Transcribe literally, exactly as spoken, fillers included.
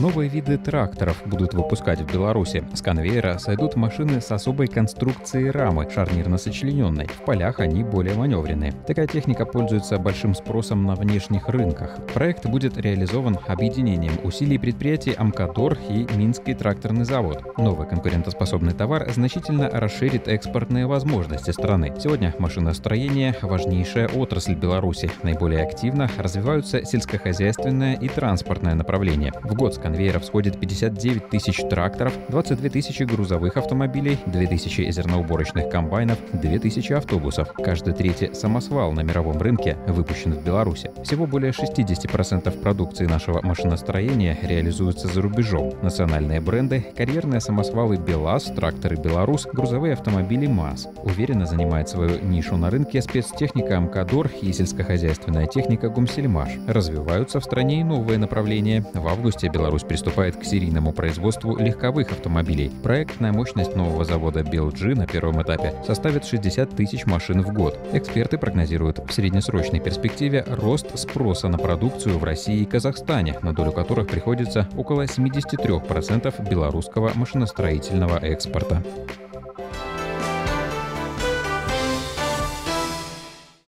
Новые виды тракторов будут выпускать в Беларуси. С конвейера сойдут машины с особой конструкцией рамы, шарнирно-сочлененной. В полях они более маневренные. Такая техника пользуется большим спросом на внешних рынках. Проект будет реализован объединением усилий предприятий «Амкодор» и «Минский тракторный завод». Новый конкурентоспособный товар значительно расширит экспортные возможности страны. Сегодня машиностроение – важнейшая отрасль Беларуси. Наиболее активно развиваются сельскохозяйственное и транспортное направление. В год с конвейеров сходит пятьдесят девять тысяч тракторов, двадцать две тысячи грузовых автомобилей, две тысячи зерноуборочных комбайнов, две тысячи автобусов. Каждый третий самосвал на мировом рынке выпущен в Беларуси. Всего более шестьдесят процентов продукции нашего машиностроения реализуется за рубежом. Национальные бренды – карьерные самосвалы БелАЗ, тракторы «Беларусь», грузовые автомобили МАЗ. Уверенно занимает свою нишу на рынке спецтехника «Амкодор» и сельскохозяйственная техника «Гумсельмаш». Развиваются в стране и новые направления. В августе Беларусь приступает к серийному производству легковых автомобилей. Проектная мощность нового завода «Белджи» на первом этапе составит шестьдесят тысяч машин в год. Эксперты прогнозируют в среднесрочной перспективе рост спроса на продукцию в России и Казахстане, на долю которых приходится около семидесяти трёх процентов белорусского машиностроительного экспорта.